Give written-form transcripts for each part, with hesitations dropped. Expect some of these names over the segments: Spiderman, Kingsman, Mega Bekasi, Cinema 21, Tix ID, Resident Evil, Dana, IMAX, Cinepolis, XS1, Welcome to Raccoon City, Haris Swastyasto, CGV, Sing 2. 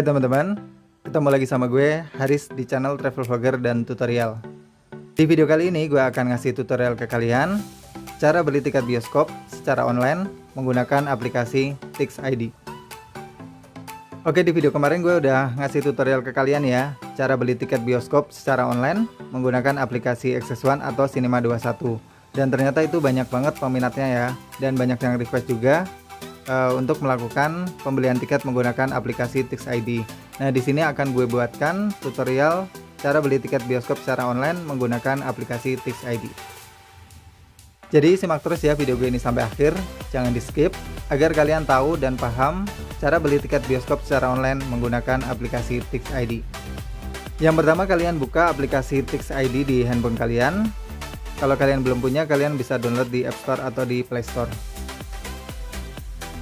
Hai teman-teman, ketemu lagi sama gue Haris di channel Travel Vlogger dan Tutorial. Di video kali ini gue akan ngasih tutorial ke kalian cara beli tiket bioskop secara online menggunakan aplikasi Tix ID. Oke, di video kemarin gue udah ngasih tutorial ke kalian ya cara beli tiket bioskop secara online menggunakan aplikasi XS1 atau Cinema 21. Dan ternyata itu banyak banget peminatnya ya, dan banyak yang request juga untuk melakukan pembelian tiket menggunakan aplikasi Tix ID. Nah, di sini akan gue buatkan tutorial cara beli tiket bioskop secara online menggunakan aplikasi Tix ID. Jadi simak terus ya video gue ini sampai akhir, jangan di-skip agar kalian tahu dan paham cara beli tiket bioskop secara online menggunakan aplikasi Tix ID. Yang pertama, kalian buka aplikasi Tix ID di handphone kalian. Kalau kalian belum punya, kalian bisa download di App Store atau di Play Store.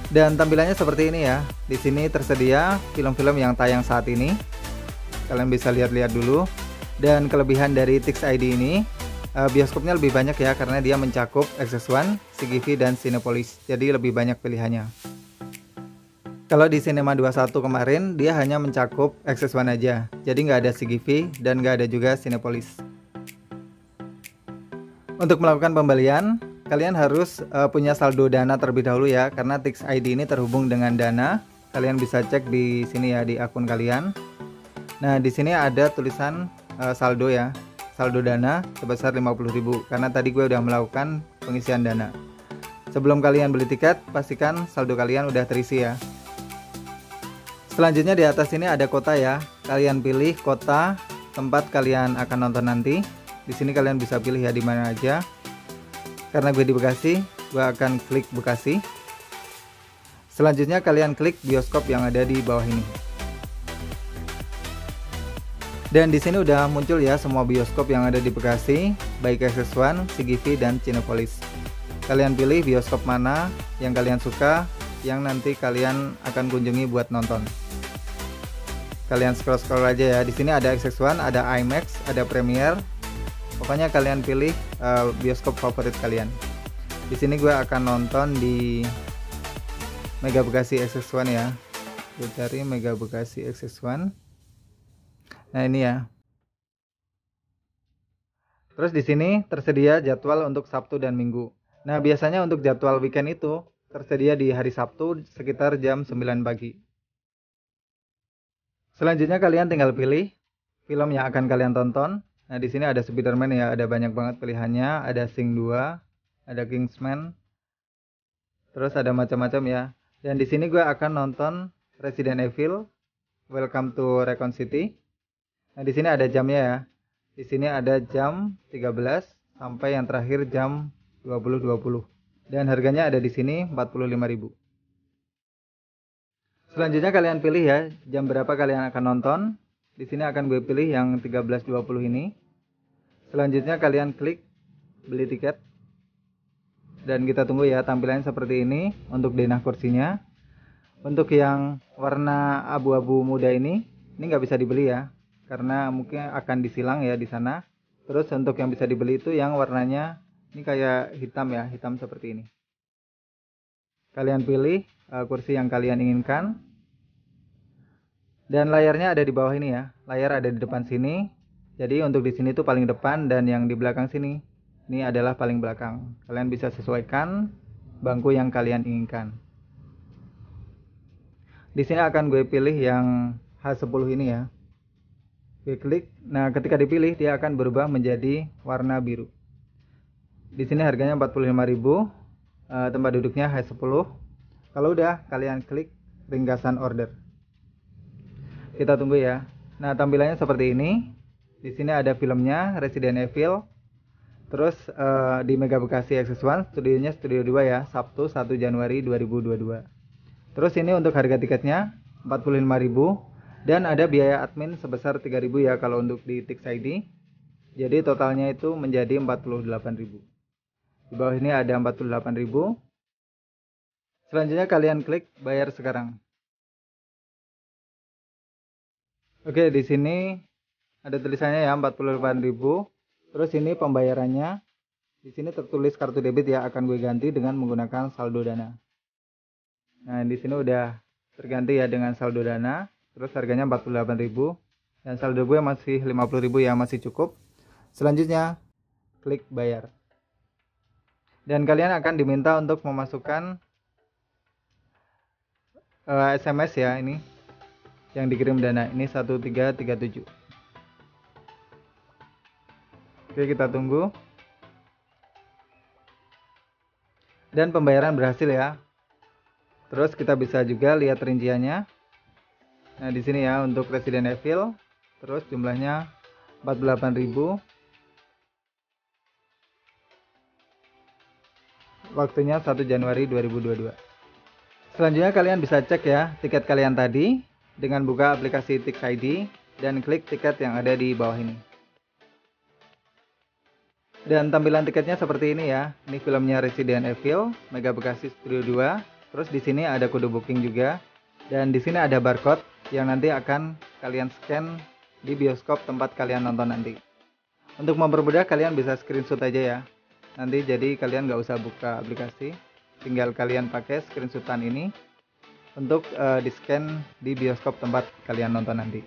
Dan tampilannya seperti ini ya. Di sini tersedia film-film yang tayang saat ini. Kalian bisa lihat-lihat dulu. Dan kelebihan dari Tix ID ini, bioskopnya lebih banyak ya, karena dia mencakup XS1, CGV, dan Cinepolis. Jadi lebih banyak pilihannya. Kalau di Cinema 21 kemarin, dia hanya mencakup XS1 aja. Jadi nggak ada CGV dan nggak ada juga Cinepolis. Untuk melakukan pembelian, kalian harus punya saldo Dana terlebih dahulu ya, karena Tix ID ini terhubung dengan Dana. Kalian bisa cek di sini ya, di akun kalian. Nah, di sini ada tulisan saldo ya, saldo Dana sebesar 50.000, karena tadi gue udah melakukan pengisian Dana. Sebelum kalian beli tiket, pastikan saldo kalian udah terisi ya. Selanjutnya di atas ini ada kota ya. Kalian pilih kota tempat kalian akan nonton nanti. Di sini kalian bisa pilih ya di mana aja. Karena gue di Bekasi, gue akan klik Bekasi. Selanjutnya kalian klik bioskop yang ada di bawah ini. Dan di sini udah muncul ya semua bioskop yang ada di Bekasi, baik XS1, CGV, dan Cinepolis. Kalian pilih bioskop mana yang kalian suka, yang nanti kalian akan kunjungi buat nonton. Kalian scroll-scroll aja ya. Di sini ada XS1, ada IMAX, ada Premiere. Pokoknya kalian pilih bioskop favorit kalian. Di sini gue akan nonton di Mega Bekasi XS1 ya. Gue cari Mega Bekasi XS1. Nah, ini ya. Terus di sini tersedia jadwal untuk Sabtu dan Minggu. Nah, biasanya untuk jadwal weekend itu tersedia di hari Sabtu sekitar jam 9 pagi. Selanjutnya kalian tinggal pilih film yang akan kalian tonton. Nah, di sini ada Spiderman ya, ada banyak banget pilihannya, ada Sing 2, ada Kingsman. Terus ada macam-macam ya. Dan di sini gue akan nonton Resident Evil, Welcome to Raccoon City. Nah, di sini ada jamnya ya. Di sini ada jam 13 sampai yang terakhir jam 20.20. Dan harganya ada di sini 45.000. Selanjutnya kalian pilih ya jam berapa kalian akan nonton. Di sini akan gue pilih yang 13.20 ini. Selanjutnya kalian klik beli tiket. Dan kita tunggu ya, tampilannya seperti ini untuk denah kursinya. Untuk yang warna abu-abu muda ini nggak bisa dibeli ya, karena mungkin akan disilang ya di sana. Terus untuk yang bisa dibeli itu yang warnanya ini kayak hitam ya, hitam seperti ini. Kalian pilih kursi yang kalian inginkan. Dan layarnya ada di bawah ini ya. Layar ada di depan sini. Jadi untuk di sini tuh paling depan, dan yang di belakang sini ini adalah paling belakang. Kalian bisa sesuaikan bangku yang kalian inginkan. Di sini akan gue pilih yang H10 ini ya. Gue klik. Nah, ketika dipilih dia akan berubah menjadi warna biru. Di sini harganya 45.000. Tempat duduknya H10. Kalau udah, kalian klik ringkasan order. Kita tunggu ya. Nah, tampilannya seperti ini. Di sini ada filmnya Resident Evil. Terus di Mega Bekasi XS1, studionya Studio 2 ya, Sabtu 1 Januari 2022. Terus ini untuk harga tiketnya 45.000 dan ada biaya admin sebesar 3.000 ya kalau untuk di Tix ID. Jadi totalnya itu menjadi 48.000. Di bawah ini ada 48.000. Selanjutnya kalian klik bayar sekarang. Oke, di sini ada tulisannya ya 48.000. Terus ini pembayarannya. Di sini tertulis kartu debit ya, akan gue ganti dengan menggunakan saldo Dana. Nah, di sini udah terganti ya dengan saldo Dana. Terus harganya 48.000 dan saldo gue masih 50.000 ya, masih cukup. Selanjutnya klik bayar. Dan kalian akan diminta untuk memasukkan SMS ya, ini yang dikirim Dana, ini 1337. Oke, kita tunggu. Dan pembayaran berhasil ya. Terus kita bisa juga lihat rinciannya. Nah, di sini ya untuk Resident Evil, terus jumlahnya 48.000. Waktunya 1 Januari 2022. Selanjutnya kalian bisa cek ya tiket kalian tadi dengan buka aplikasi Tix ID dan klik tiket yang ada di bawah ini. Dan tampilan tiketnya seperti ini ya. Ini filmnya Resident Evil, Mega Bekasi Studio 2. Terus di sini ada kode booking juga. Dan di sini ada barcode yang nanti akan kalian scan di bioskop tempat kalian nonton nanti. Untuk mempermudah kalian bisa screenshot aja ya. Nanti jadi kalian nggak usah buka aplikasi. Tinggal kalian pakai screenshotan ini untuk di-scan di bioskop tempat kalian nonton nanti.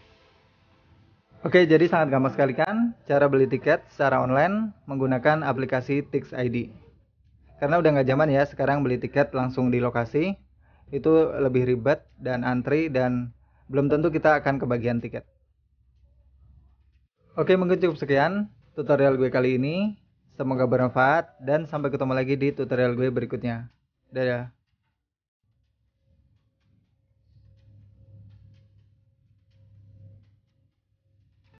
Oke, jadi sangat gampang sekali kan cara beli tiket secara online menggunakan aplikasi Tix ID. Karena udah nggak zaman ya sekarang beli tiket langsung di lokasi, itu lebih ribet dan antri dan belum tentu kita akan kebagian tiket. Oke, mungkin cukup sekian tutorial gue kali ini. Semoga bermanfaat dan sampai ketemu lagi di tutorial gue berikutnya. Dadah.